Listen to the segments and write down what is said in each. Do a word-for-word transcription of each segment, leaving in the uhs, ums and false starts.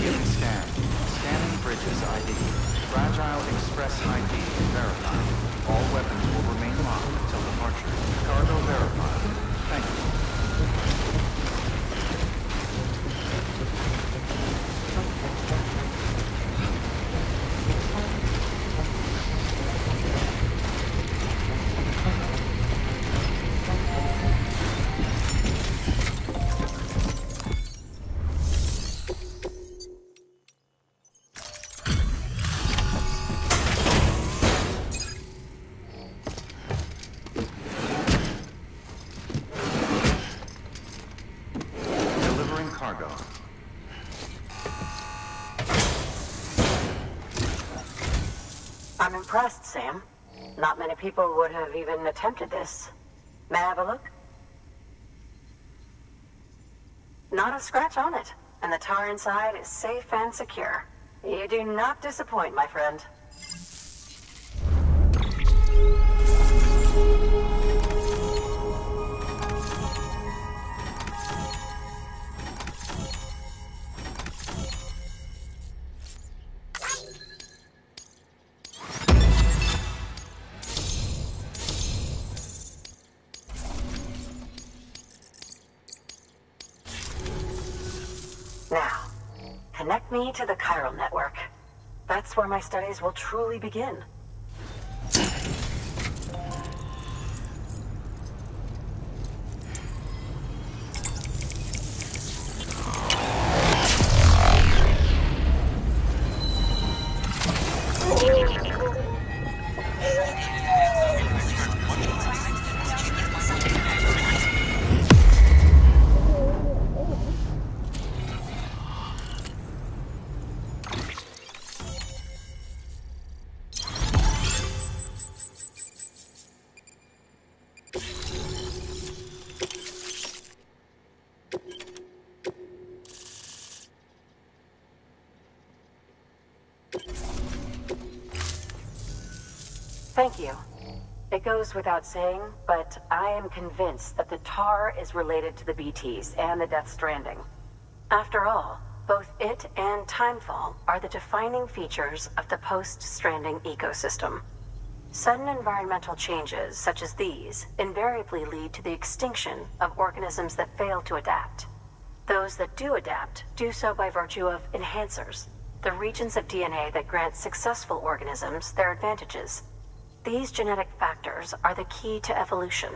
Being scanned. Scanning Bridges I D. Fragile Express I D verified. All weapons will remain locked until departure. Cargo verified. Thank you. I'm impressed, Sam. Not many people would have even attempted this. May I have a look? Not a scratch on it, and the tar inside is safe and secure. You do not disappoint, my friend. Connect me to the Chiral network. That's where my studies will truly begin. Thank you. It goes without saying, but I am convinced that the tar is related to the B Ts and the Death Stranding. After all, both it and timefall are the defining features of the post-stranding ecosystem. Sudden environmental changes, such as these, invariably lead to the extinction of organisms that fail to adapt. Those that do adapt do so by virtue of enhancers, the regions of D N A that grant successful organisms their advantages. These genetic factors are the key to evolution,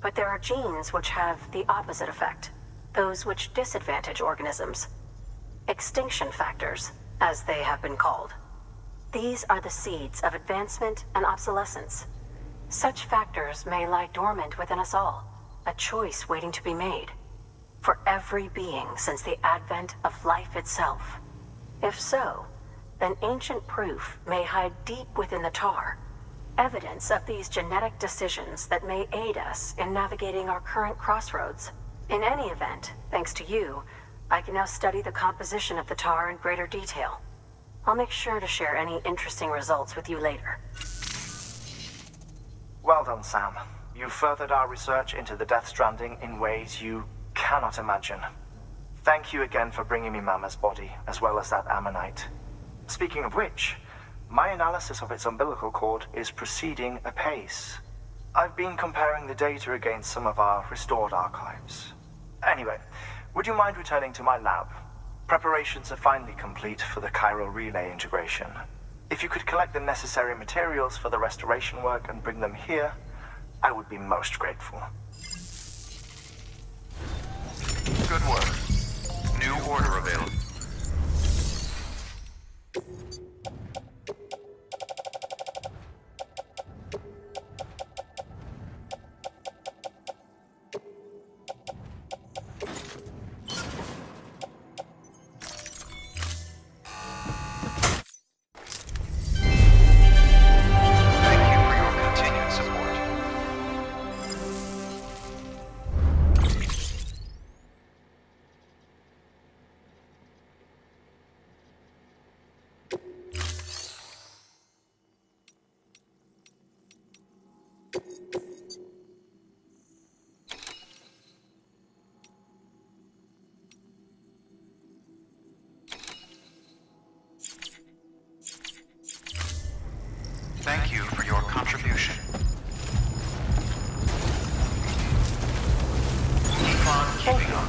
but there are genes which have the opposite effect, those which disadvantage organisms. Extinction factors, as they have been called. These are the seeds of advancement and obsolescence. Such factors may lie dormant within us all, a choice waiting to be made, for every being since the advent of life itself. If so, then ancient proof may hide deep within the tar, evidence of these genetic decisions that may aid us in navigating our current crossroads. In any event, thanks to you, I can now study the composition of the tar in greater detail. I'll make sure to share any interesting results with you later. Well done, Sam. You furthered our research into the Death Stranding in ways you cannot imagine. Thank you again for bringing me Mama's body, as well as that ammonite. Speaking of which, my analysis of its umbilical cord is proceeding apace. I've been comparing the data against some of our restored archives. Anyway, would you mind returning to my lab? Preparations are finally complete for the Chiral Relay integration. If you could collect the necessary materials for the restoration work and bring them here, I would be most grateful. Good work. New order available. your contribution. Keep on keeping on.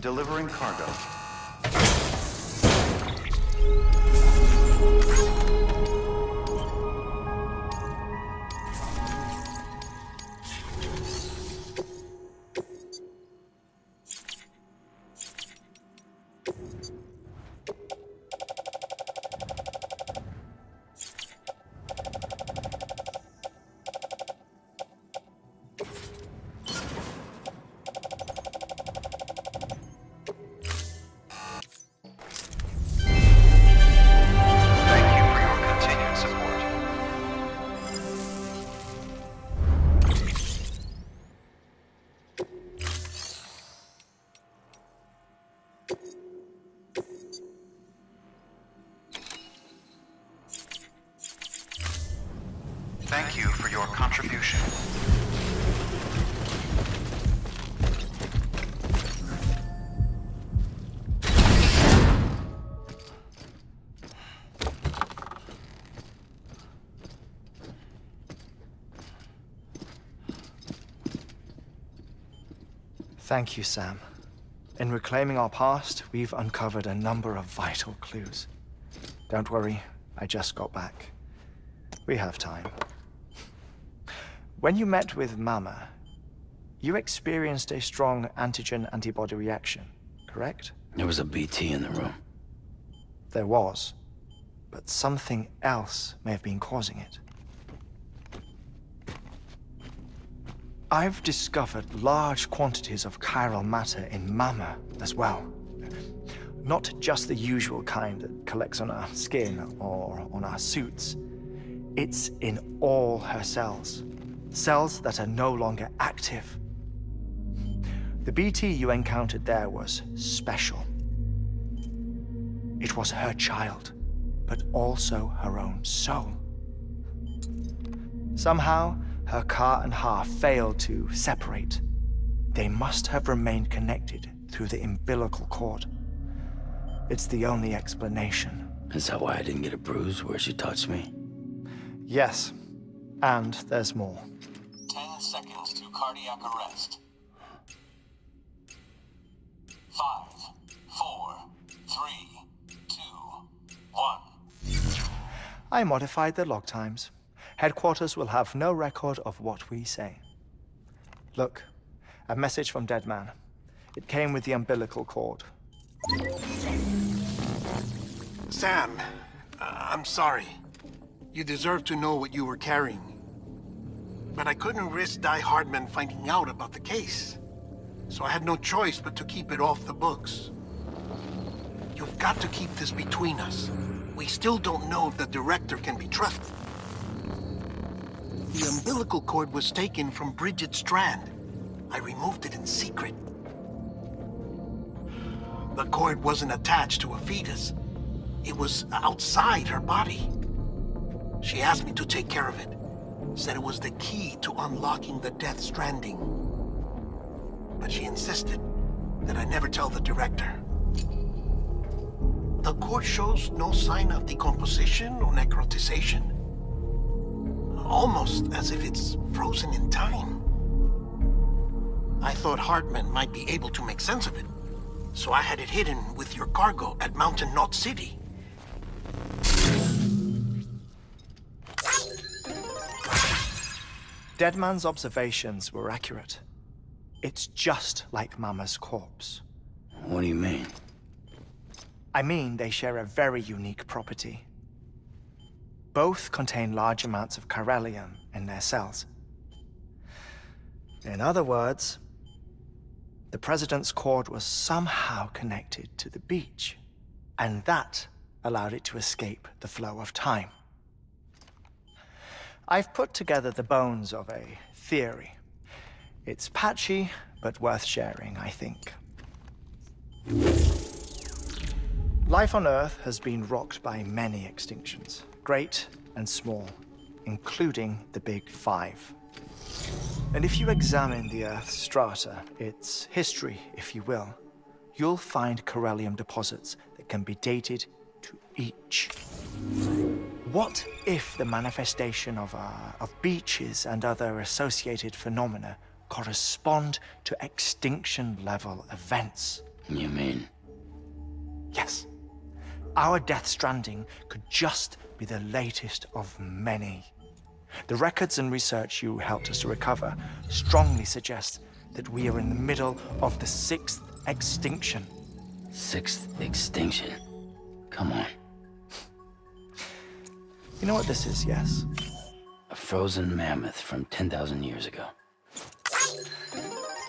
Delivering cargo. Thank you, Sam. In reclaiming our past, we've uncovered a number of vital clues. Don't worry, I just got back. We have time. When you met with Mama, you experienced a strong antigen-antibody reaction, correct? There was a B T in the room. There was. But something else may have been causing it. I've discovered large quantities of chiral matter in Mama as well. Not just the usual kind that collects on our skin or on our suits. It's in all her cells. Cells that are no longer active. The B T you encountered there was special. It was her child, but also her own soul. Somehow, her car and half failed to separate. They must have remained connected through the umbilical cord. It's the only explanation. Is that why I didn't get a bruise where she touched me? Yes, and there's more. Ten seconds to cardiac arrest. Five, four, three, two, one. I modified the log times. Headquarters will have no record of what we say. Look, a message from Deadman. It came with the umbilical cord. Sam, I'm sorry. You deserve to know what you were carrying. But I couldn't risk Die Hardman finding out about the case. So I had no choice but to keep it off the books. You've got to keep this between us. We still don't know if the director can be trusted. The umbilical cord was taken from Bridget's strand. I removed it in secret. The cord wasn't attached to a fetus. It was outside her body. She asked me to take care of it. Said it was the key to unlocking the Death Stranding. But she insisted that I never tell the director. The cord shows no sign of decomposition or necrotization. Almost as if it's frozen in time. I thought Hartman might be able to make sense of it, so I had it hidden with your cargo at Mountain Knot City. Deadman's observations were accurate. It's just like Mama's corpse. What do you mean? I mean they share a very unique property. Both contain large amounts of chiralium in their cells. In other words, the president's cord was somehow connected to the beach, and that allowed it to escape the flow of time. I've put together the bones of a theory. It's patchy, but worth sharing, I think. Life on Earth has been rocked by many extinctions. Great and small, including the Big Five. And if you examine the Earth's strata, its history, if you will, you'll find chiralium deposits that can be dated to each. What if the manifestation of, uh, of beaches and other associated phenomena correspond to extinction-level events? You mean? Yes. Our Death Stranding could just be the latest of many. The records and research you helped us to recover strongly suggest that we are in the middle of the sixth extinction. Sixth extinction? Come on. You know what this is, yes? A frozen mammoth from ten thousand years ago.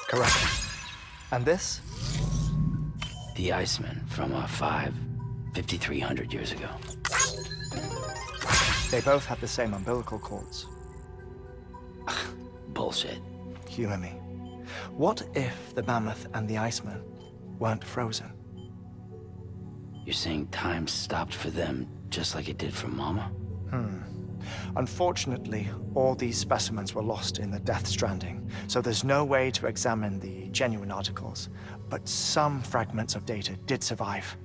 Correct. And this? The Iceman from our five. fifty-three hundred years ago. They both had the same umbilical cords. Bullshit. Humor me. What if the mammoth and the Iceman weren't frozen? You're saying time stopped for them just like it did for Mama? Hmm. Unfortunately, all these specimens were lost in the Death Stranding, so there's no way to examine the genuine articles, but some fragments of data did survive.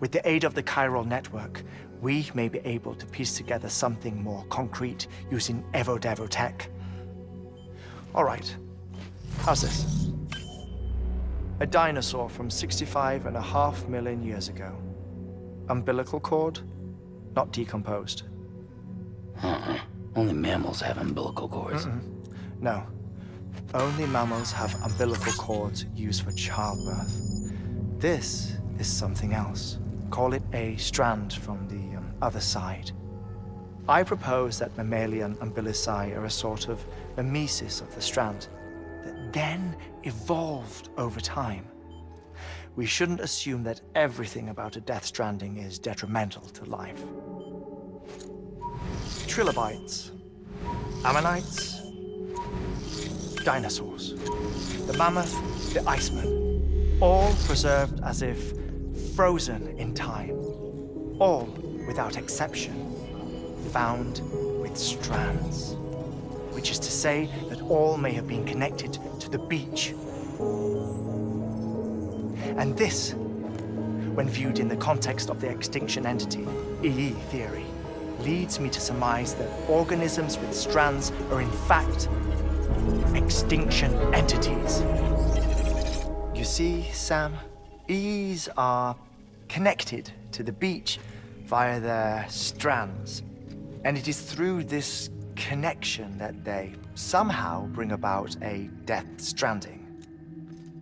With the aid of the Chiral network, we may be able to piece together something more concrete using Evo Devo tech. All right, how's this? A dinosaur from sixty-five and a half million years ago. Umbilical cord, not decomposed. Uh-uh. Only mammals have umbilical cords. Mm-mm. No, only mammals have umbilical cords used for childbirth. This is something else. Call it a strand from the um, other side. I propose that mammalian umbilici are a sort of mimesis of the strand that then evolved over time. We shouldn't assume that everything about a Death Stranding is detrimental to life. Trilobites, ammonites, dinosaurs, the mammoth, the iceman, all preserved as if frozen in time, all without exception, found with strands, which is to say that all may have been connected to the beach. And this, when viewed in the context of the extinction entity, E E theory, leads me to surmise that organisms with strands are in fact extinction entities. You see, Sam, E Es are connected to the beach via their strands. And it is through this connection that they somehow bring about a Death Stranding.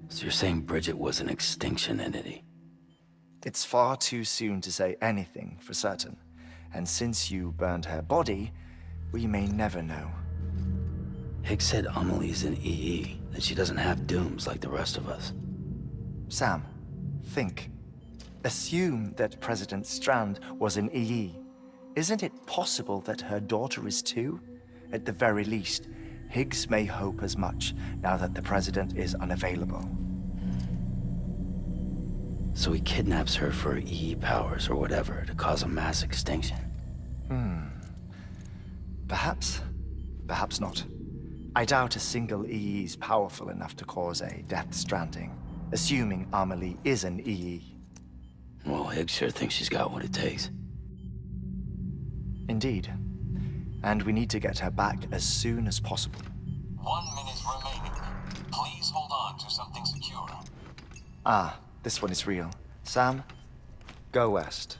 So you're saying Bridget was an extinction entity? It's far too soon to say anything for certain. And since you burned her body, we may never know. Higgs said Amelie's an E E, that she doesn't have dooms like the rest of us. Sam, think. Assume that President Strand was an E E. Isn't it possible that her daughter is too? At the very least, Higgs may hope as much now that the President is unavailable. So he kidnaps her for E E powers or whatever to cause a mass extinction. Hmm. Perhaps, perhaps not. I doubt a single E E is powerful enough to cause a Death Stranding, assuming Amelie is an E E. Well, Higgs sure thinks she's got what it takes. Indeed. And we need to get her back as soon as possible. One minute remaining. Please hold on to something secure. Ah, this one is real. Sam, go west.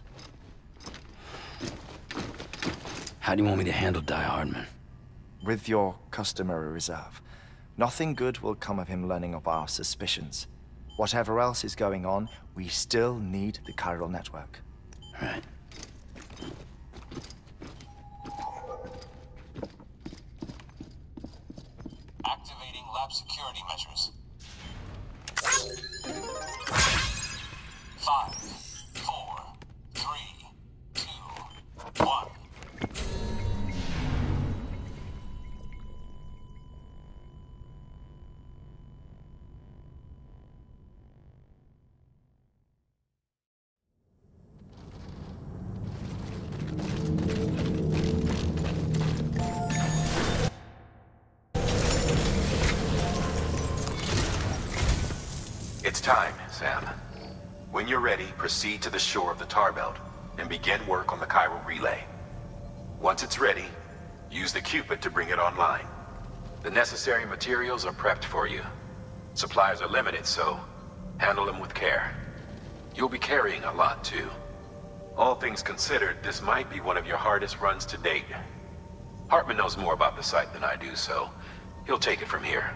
How do you want me to handle Die Hardman? With your customary reserve. Nothing good will come of him learning of our suspicions. Whatever else is going on, we still need the chiral network. Right. Activating lab security measures. Five, four, three, two, one. Time, Sam. When you're ready, proceed to the shore of the Tar Belt and begin work on the Chiral Relay. Once it's ready, use the Cupid to bring it online. The necessary materials are prepped for you. Supplies are limited, so handle them with care. You'll be carrying a lot, too. All things considered, this might be one of your hardest runs to date. Hartman knows more about the site than I do, so he'll take it from here.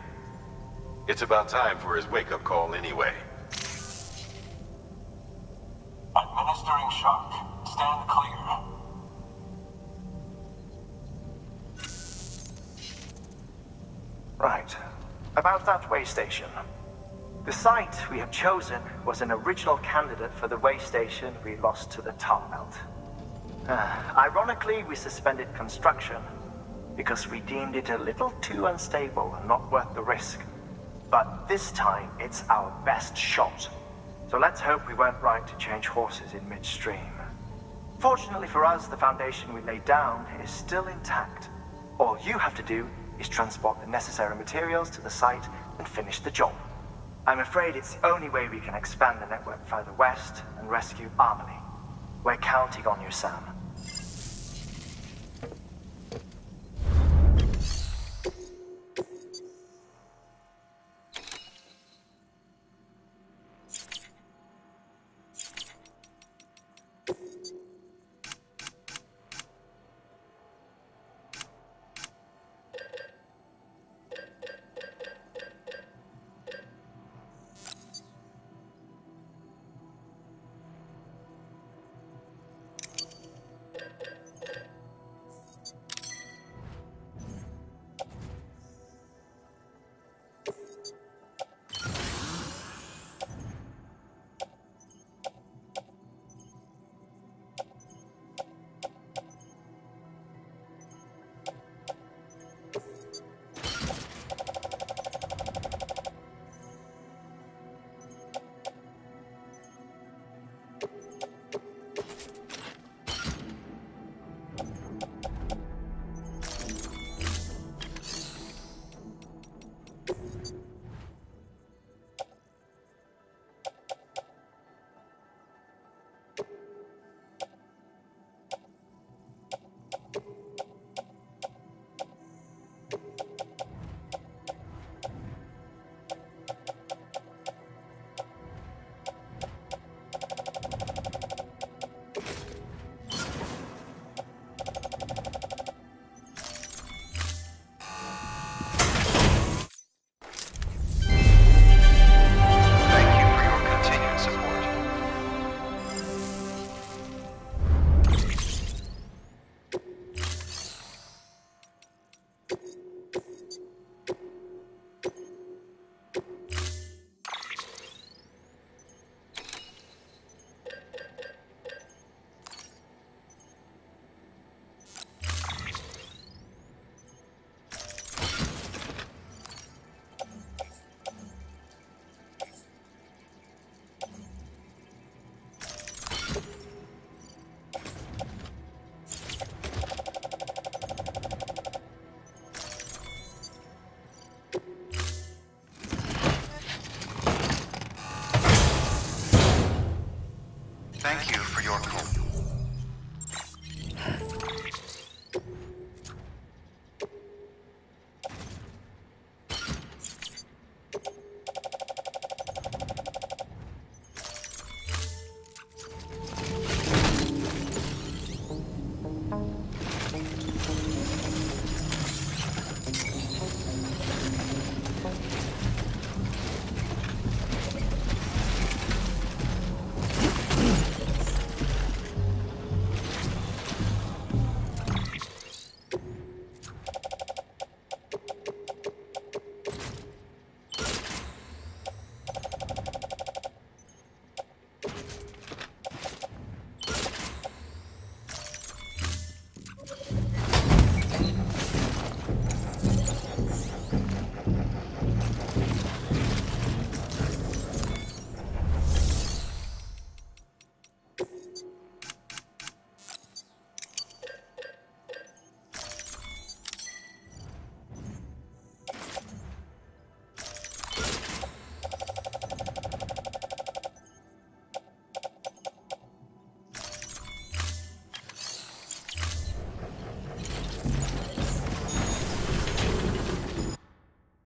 It's about time for his wake-up call anyway. Administering shock. Stand clear. Right. About that way station. The site we have chosen was an original candidate for the way station we lost to the Tar Belt. Uh, ironically, we suspended construction because we deemed it a little too unstable and not worth the risk. But this time, it's our best shot. So let's hope we weren't right to change horses in midstream. Fortunately for us, the foundation we laid down is still intact. All you have to do is transport the necessary materials to the site and finish the job. I'm afraid it's the only way we can expand the network further west and rescue Amelie. We're counting on you, Sam. Thank you for your call.